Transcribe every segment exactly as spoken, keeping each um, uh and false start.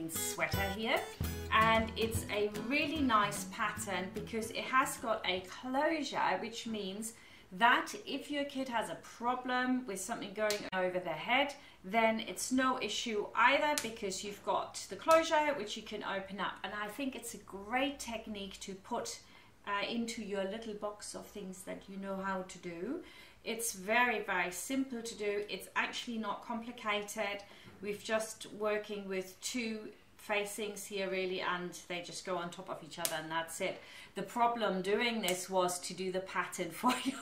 jean sweater here, and it's a really nice pattern because it has got a closure, which means that if your kid has a problem with something going over their head, then it's no issue either because you've got the closure which you can open up. And I think it's a great technique to put uh, into your little box of things that you know how to do. It's very, very simple to do. It's actually not complicated. We've just working with two facings here really, and they just go on top of each other, and that's it. The problem doing this was to do the pattern for you.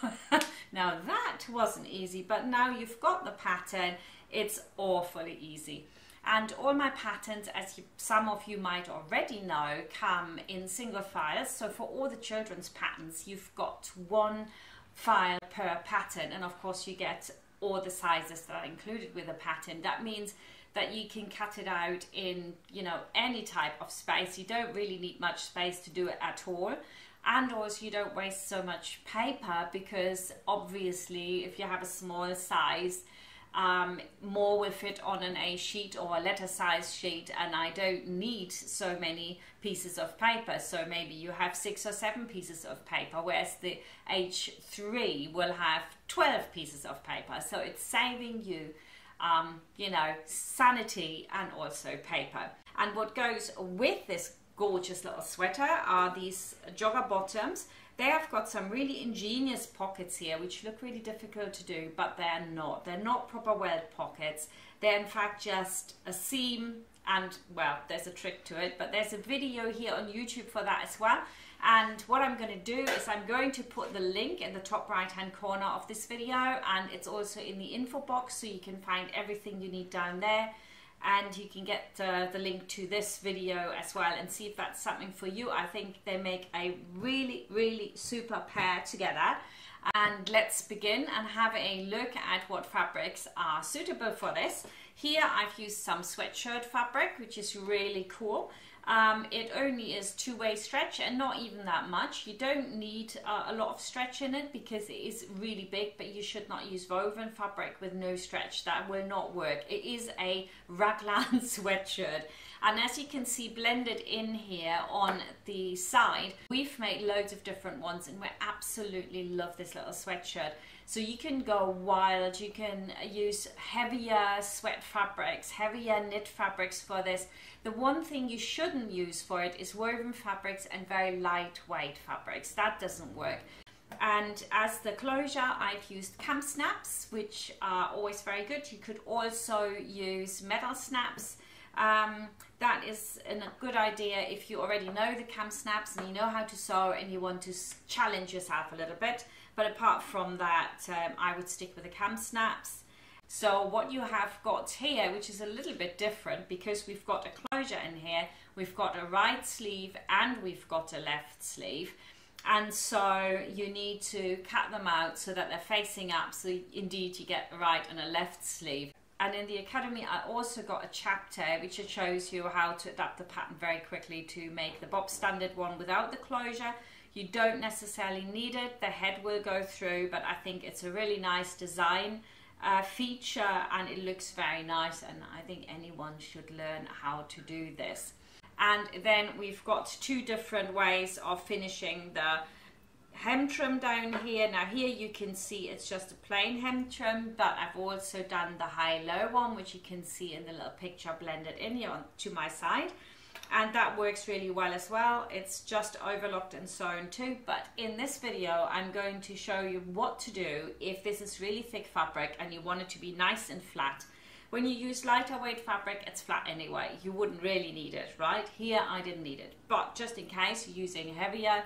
Now that wasn't easy, but now you've got the pattern, it's awfully easy. And all my patterns, as you, some of you might already know, come in single files. So for all the children's patterns, you've got one file per pattern, and of course you get all the sizes that are included with a pattern. That means that you can cut it out in, you know, any type of space. You don't really need much space to do it at all, and also you don't waste so much paper, because obviously if you have a small size, um, more will fit on an A sheet or a letter size sheet, and I don't need so many pieces of paper. So maybe you have six or seven pieces of paper, whereas the H three will have twelve pieces of paper. So it's saving you Um, you know, sanity and also paper. And what goes with this gorgeous little sweater are these jogger bottoms. They have got some really ingenious pockets here, which look really difficult to do, but they're not. They're not proper welt pockets. They're in fact just a seam, and well, there's a trick to it, but there's a video here on YouTube for that as well. And what I'm going to do is I'm going to put the link in the top right hand corner of this video, and it's also in the info box, so you can find everything you need down there, and you can get uh, the link to this video as well and see if that's something for you. I think they make a really, really super pair together. And let's begin and have a look at what fabrics are suitable for this. Here I've used some sweatshirt fabric, which is really cool. Um, it only is two-way stretch, and not even that much. You don't need uh, a lot of stretch in it because it is really big, but you should not use woven fabric with no stretch. That will not work. It is a raglan sweatshirt, and as you can see blended in here on the side, we've made loads of different ones, and we absolutely love this little sweatshirt. So you can go wild. You can use heavier sweat fabrics, heavier knit fabrics for this. The one thing you shouldn't use for it is woven fabrics and very lightweight fabrics. That doesn't work. And as the closure, I've used cam snaps, which are always very good. You could also use metal snaps. Um, that is a good idea if you already know the cam snaps and you know how to sew and you want to challenge yourself a little bit. But apart from that, um, I would stick with the cam snaps. So what you have got here, which is a little bit different because we've got a closure in here, we've got a right sleeve and we've got a left sleeve. And so you need to cut them out so that they're facing up, so indeed you get a right and a left sleeve. And in the Academy, I also got a chapter which shows you how to adapt the pattern very quickly to make the Bob Standard one without the closure. You don't necessarily need it. The head will go through, but I think it's a really nice design uh, feature, and it looks very nice, and I think anyone should learn how to do this. And then we've got two different ways of finishing the hem trim down here. Now here you can see it's just a plain hem trim, but I've also done the high-low one, which you can see in the little picture blended in here on, to my side. And that works really well as well. It's just overlocked and sewn too. But in this video, I'm going to show you what to do if this is really thick fabric and you want it to be nice and flat. When you use lighter weight fabric, it's flat anyway. You wouldn't really need it, right? Here, I didn't need it. But just in case you're using heavier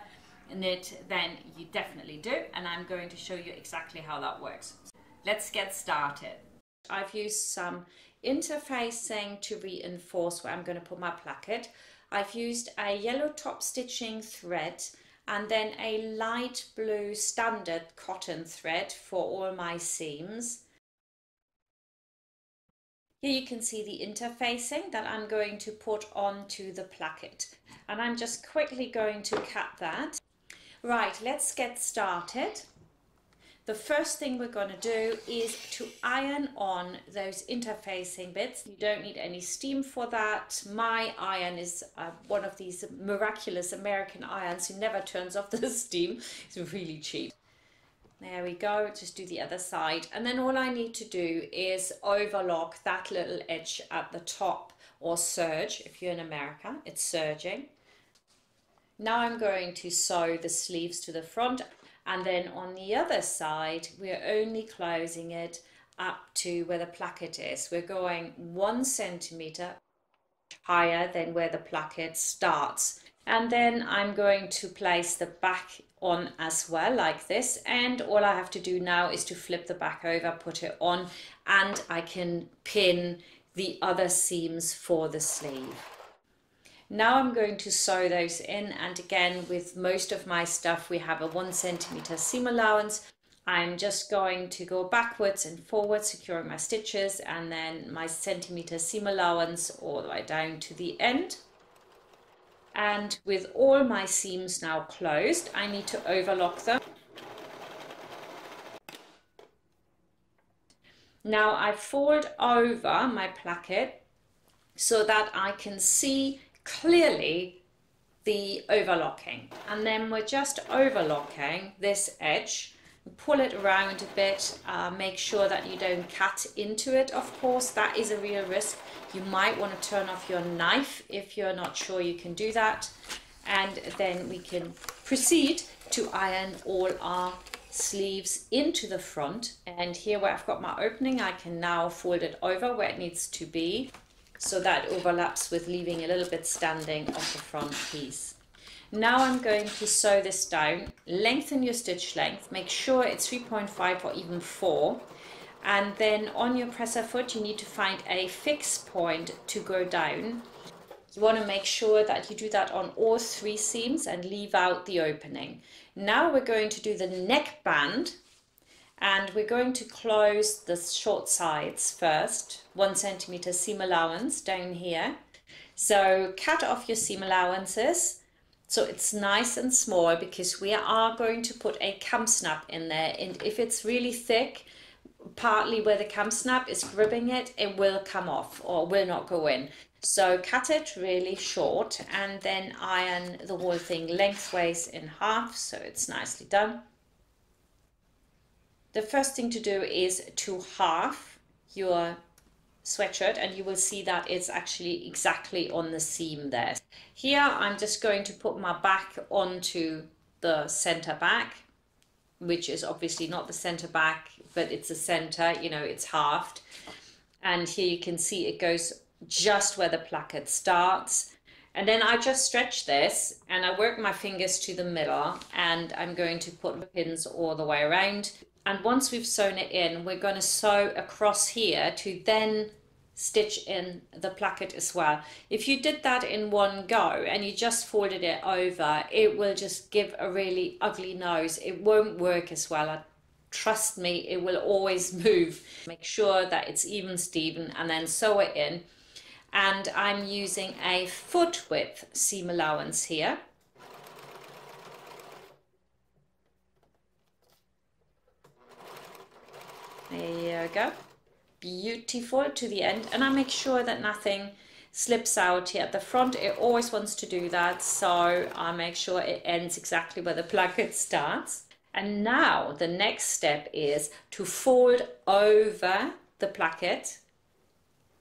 knit, then you definitely do, and I'm going to show you exactly how that works. Let's get started. I've used some interfacing to reinforce where I'm going to put my placket. I've used a yellow top stitching thread and then a light blue standard cotton thread for all my seams. Here you can see the interfacing that I'm going to put onto the placket, and I'm just quickly going to cut that. Right, let's get started. The first thing we're going to do is to iron on those interfacing bits. You don't need any steam for that. My iron is uh, one of these miraculous American irons who never turns off the steam. It's really cheap. There we go, just do the other side. And then all I need to do is overlock that little edge at the top, or serge, if you're in America, it's serging. Now I'm going to sew the sleeves to the front, and then on the other side, we're only closing it up to where the placket is. We're going one centimeter higher than where the placket starts. And then I'm going to place the back on as well, like this, and all I have to do now is to flip the back over, put it on, and I can pin the other seams for the sleeve. Now I'm going to sew those in, and again, with most of my stuff we have a one centimeter seam allowance. I'm just going to go backwards and forwards, securing my stitches, and then my centimeter seam allowance all the way down to the end. And with all my seams now closed, I need to overlock them. Now I fold over my placket so that I can see clearly the overlocking. And then we're just overlocking this edge. Pull it around a bit, uh, make sure that you don't cut into it, of course. That is a real risk. You might want to turn off your knife if you're not sure you can do that. And then we can proceed to iron all our sleeves into the front. And here where I've got my opening, I can now fold it over where it needs to be, so that overlaps with leaving a little bit standing off the front piece. Now I'm going to sew this down. Lengthen your stitch length, make sure it's three point five or even four, and then on your presser foot you need to find a fixed point to go down. You want to make sure that you do that on all three seams and leave out the opening. Now we're going to do the neck band, and we're going to close the short sides first. One centimeter seam allowance down here. So cut off your seam allowances so it's nice and small, because we are going to put a cam snap in there, and if it's really thick, partly where the cam snap is gripping it, it will come off or will not go in. So cut it really short and then iron the whole thing lengthways in half, so it's nicely done. The first thing to do is to half your sweatshirt, and you will see that it's actually exactly on the seam there. Here I'm just going to put my back onto the center back, which is obviously not the center back, but it's the center, you know, it's halved. And here you can see it goes just where the placket starts. And then I just stretch this and I work my fingers to the middle, and I'm going to put pins all the way around. And once we've sewn it in, we're going to sew across here to then stitch in the placket as well. If you did that in one go and you just folded it over, it will just give a really ugly nose. It won't work as well. Trust me, it will always move. Make sure that it's even, Steven, and then sew it in. And I'm using a foot width seam allowance here. There you go, beautiful to the end. And I make sure that nothing slips out here at the front. It always wants to do that, so I make sure it ends exactly where the placket starts. And now the next step is to fold over the placket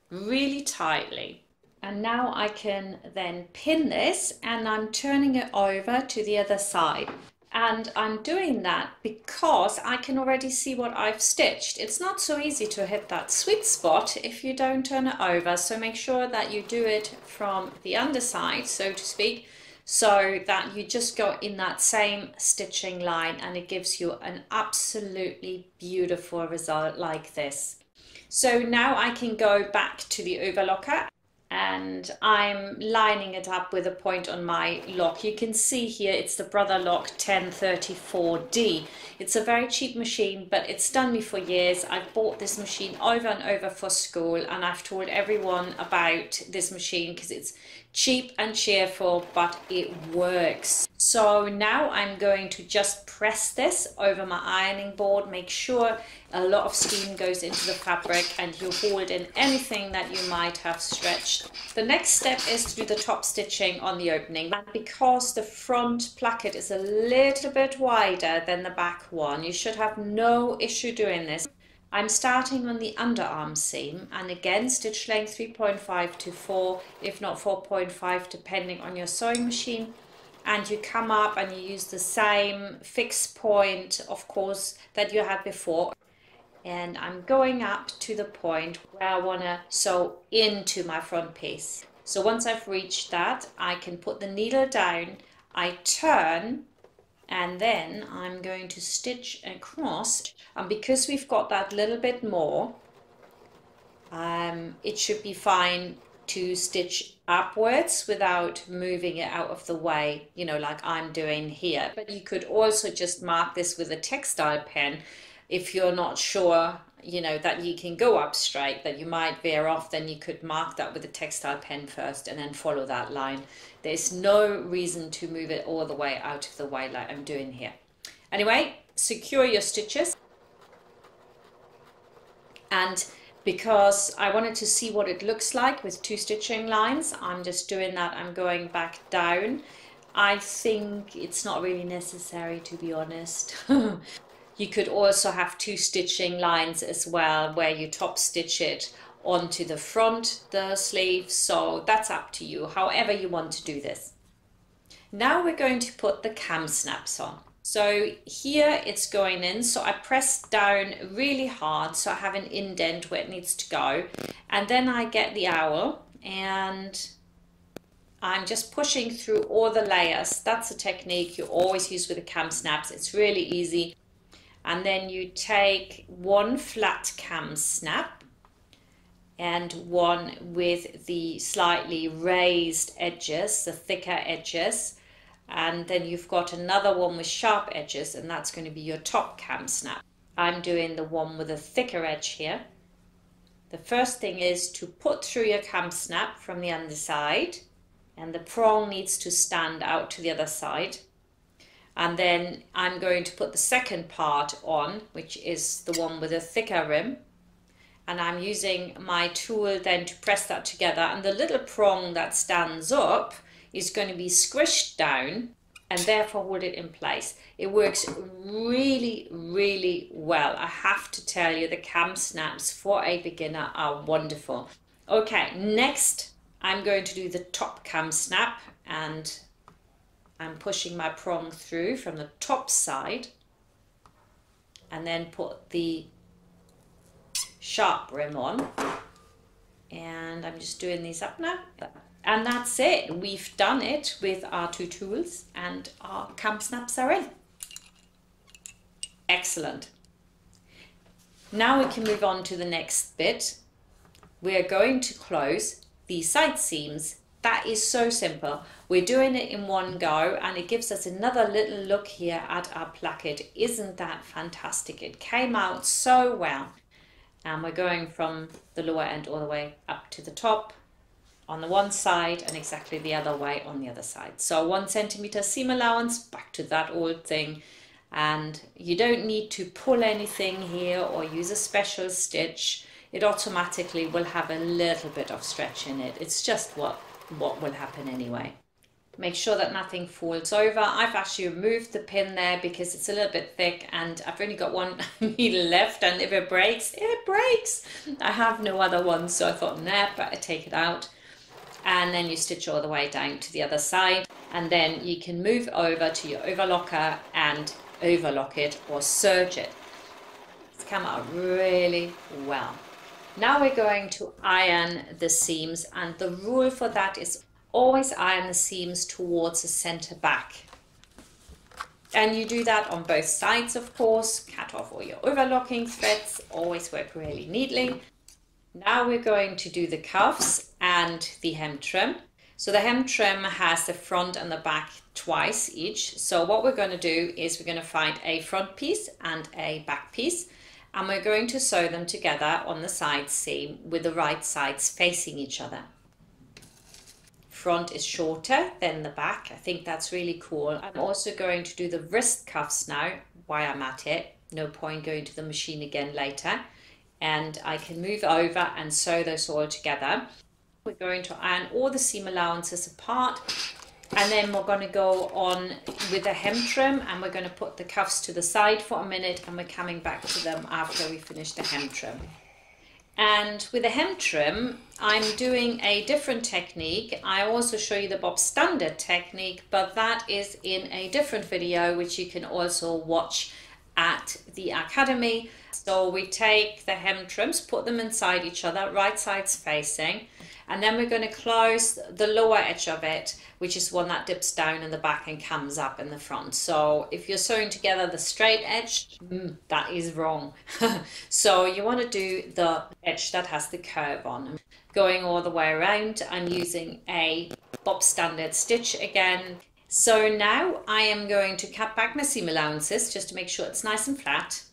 really tightly. And now I can then pin this, and I'm turning it over to the other side. And I'm doing that because I can already see what I've stitched. It's not so easy to hit that sweet spot if you don't turn it over, so make sure that you do it from the underside, so to speak, so that you just go in that same stitching line, and it gives you an absolutely beautiful result like this. So now I can go back to the overlocker, and I'm lining it up with a point on my lock. You can see here it's the Brother Lock ten thirty-four D. It's a very cheap machine, but it's done me for years. I've bought this machine over and over for school, and I've told everyone about this machine because it's cheap and cheerful, but it works. So now I'm going to just press this over my ironing board. Make sure a lot of steam goes into the fabric and you hold in anything that you might have stretched. The next step is to do the top stitching on the opening. And because the front placket is a little bit wider than the back one, you should have no issue doing this. I'm starting on the underarm seam, and again stitch length three point five to four, if not four point five depending on your sewing machine, and you come up and you use the same fixed point, of course, that you had before. And I'm going up to the point where I want to sew into my front piece. So once I've reached that, I can put the needle down, I turn, and then I'm going to stitch across, and because we've got that little bit more, um, it should be fine to stitch upwards without moving it out of the way, you know, like I'm doing here. But you could also just mark this with a textile pen if you're not sure, you know, that you can go up straight, that you might veer off, then you could mark that with a textile pen first and then follow that line. There's no reason to move it all the way out of the way like I'm doing here. Anyway, secure your stitches. And because I wanted to see what it looks like with two stitching lines, I'm just doing that. I'm going back down. I think it's not really necessary, to be honest. You could also have two stitching lines as well, where you top stitch it onto the front, the sleeve, so that's up to you, however you want to do this. Now we're going to put the cam snaps on. So here it's going in, so I press down really hard, so I have an indent where it needs to go, and then I get the owl and I'm just pushing through all the layers. That's a technique you always use with the cam snaps, it's really easy. And then you take one flat cam snap and one with the slightly raised edges, the thicker edges, and then you've got another one with sharp edges, and that's going to be your top cam snap. I'm doing the one with a thicker edge here. The first thing is to put through your cam snap from the underside, and the prong needs to stand out to the other side. And then I'm going to put the second part on, which is the one with a thicker rim. And I'm using my tool then to press that together. And the little prong that stands up is going to be squished down and therefore hold it in place. It works really, really well. I have to tell you, the cam snaps for a beginner are wonderful. Okay, next I'm going to do the top cam snap, and I'm pushing my prong through from the top side and then put the sharp rim on, and I'm just doing these up now, and that's it. We've done it with our two tools and our cam snaps are in. Excellent. Now we can move on to the next bit. We're going to close the side seams. That is so simple. We're doing it in one go, and it gives us another little look here at our placket. Isn't that fantastic? It came out so well. And we're going from the lower end all the way up to the top on the one side and exactly the other way on the other side. So one centimeter seam allowance, back to that old thing. And you don't need to pull anything here or use a special stitch. It automatically will have a little bit of stretch in it. It's just what what will happen anyway. Make sure that nothing falls over. I've actually removed the pin there because it's a little bit thick and I've only got one needle left, and if it breaks, it breaks. I have no other one, so I thought, nah, but I take it out. And then you stitch all the way down to the other side, and then you can move over to your overlocker and overlock it or serge it. It's come out really well. Now we're going to iron the seams, and the rule for that is always iron the seams towards the center back. And you do that on both sides, of course. Cut off all your overlocking threads, always work really neatly. Now we're going to do the cuffs and the hem trim. So the hem trim has the front and the back twice each. So what we're going to do is we're going to find a front piece and a back piece, and we're going to sew them together on the side seam with the right sides facing each other. front is shorter than the back. I think that's really cool. I'm also going to do the wrist cuffs now while I'm at it. No point going to the machine again later. And I can move over and sew those all together. We're going to iron all the seam allowances apart, and then we're going to go on with the hem trim, and we're going to put the cuffs to the side for a minute, and we're coming back to them after we finish the hem trim. And with the hem trim, I'm doing a different technique. I also show you the bob standard technique, but that is in a different video, which you can also watch at the academy. So we take the hem trims, put them inside each other, right sides facing, and then we're going to close the lower edge of it, which is one that dips down in the back and comes up in the front. So if you're sewing together the straight edge, mm, that is wrong. So you want to do the edge that has the curve on. Going all the way around, I'm using a bob standard stitch again. So now I am going to cut back my seam allowances just to make sure it's nice and flat.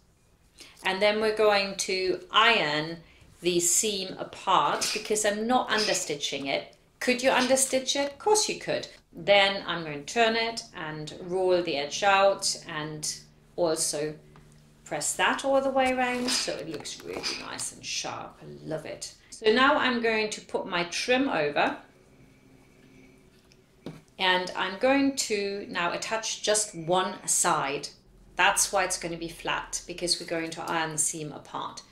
And then we're going to iron the seam apart because I'm not understitching it. Could you understitch it? Of course you could. Then I'm going to turn it and roll the edge out and also press that all the way around so it looks really nice and sharp. I love it. So now I'm going to put my trim over, and I'm going to now attach just one side. That's why it's going to be flat, because we're going to iron the seam apart.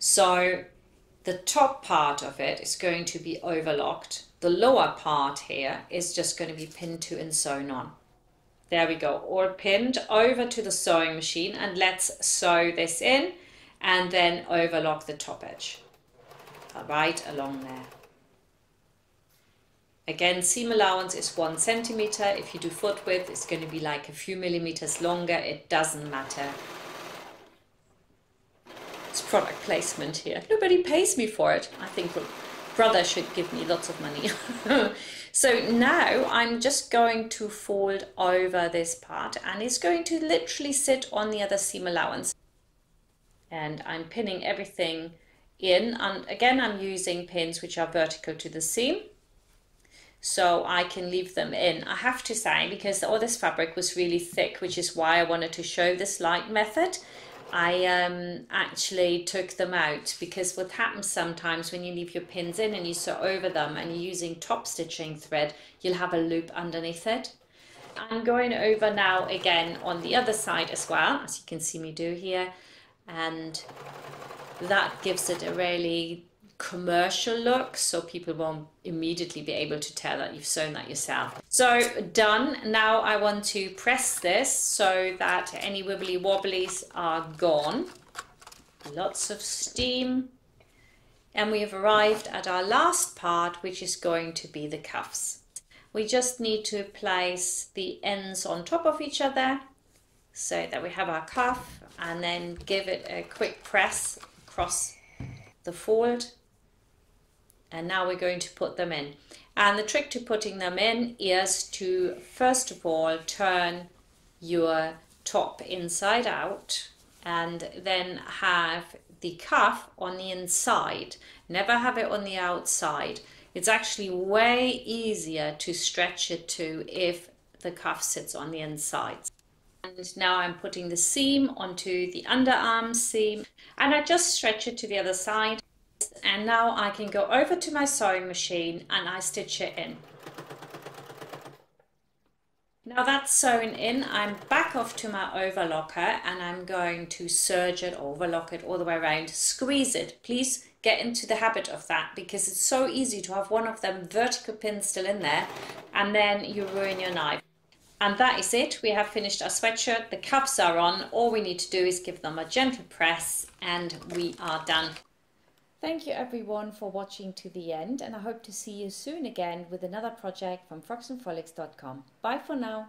So the top part of it is going to be overlocked. The lower part here is just going to be pinned to and sewn on. There we go, all pinned over to the sewing machine, and let's sew this in and then overlock the top edge. Right along there. Again, seam allowance is one centimeter. If you do foot width, it's going to be like a few millimeters longer. It doesn't matter. It's product placement here. Nobody pays me for it. I think Brother should give me lots of money. So now I'm just going to fold over this part, and it's going to literally sit on the other seam allowance. And I'm pinning everything in. And again, I'm using pins which are vertical to the seam, so I can leave them in. I have to say, because all this fabric was really thick, which is why I wanted to show this light method, I um, actually took them out, because what happens sometimes when you leave your pins in and you sew over them and you're using top stitching thread, you'll have a loop underneath it. I'm going over now again on the other side as well, as you can see me do here, and that gives it a really commercial look, so people won't immediately be able to tell that you've sewn that yourself. So done. Now I want to press this so that any wibbly wobblies are gone. Lots of steam, and we have arrived at our last part, which is going to be the cuffs. We just need to place the ends on top of each other so that we have our cuff, and then give it a quick press across the fold. And now we're going to put them in. And the trick to putting them in is to, first of all, turn your top inside out, and then have the cuff on the inside. Never have it on the outside. It's actually way easier to stretch it to if the cuff sits on the inside. And now I'm putting the seam onto the underarm seam, and I just stretch it to the other side. And now I can go over to my sewing machine and I stitch it in. Now that's sewn in, I'm back off to my overlocker, and I'm going to serge it, overlock it all the way around, squeeze it. Please get into the habit of that, because it's so easy to have one of them vertical pins still in there and then you ruin your knife. And that is it. We have finished our sweatshirt. The cuffs are on. All we need to do is give them a gentle press, and we are done. Thank you everyone for watching to the end, and I hope to see you soon again with another project from frocks and frolics dot com. Bye for now.